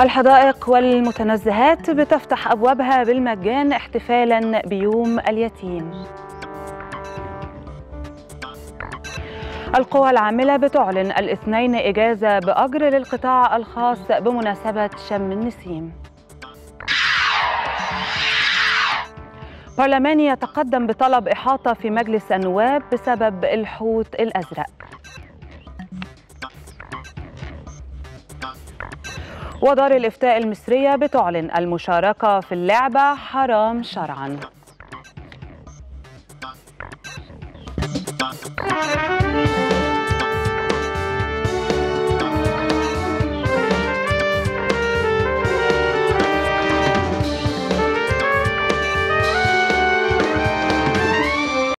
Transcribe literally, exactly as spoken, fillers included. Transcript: الحدائق والمتنزهات بتفتح أبوابها بالمجان احتفالاً بيوم اليتيم. القوى العاملة بتعلن الاثنين إجازة بأجر للقطاع الخاص بمناسبة شم النسيم. برلماني يتقدم بطلب إحاطة في مجلس النواب بسبب الحوت الأزرق. ودار الإفتاء المصرية بتعلن المشاركة في اللعبة حرام شرعاً.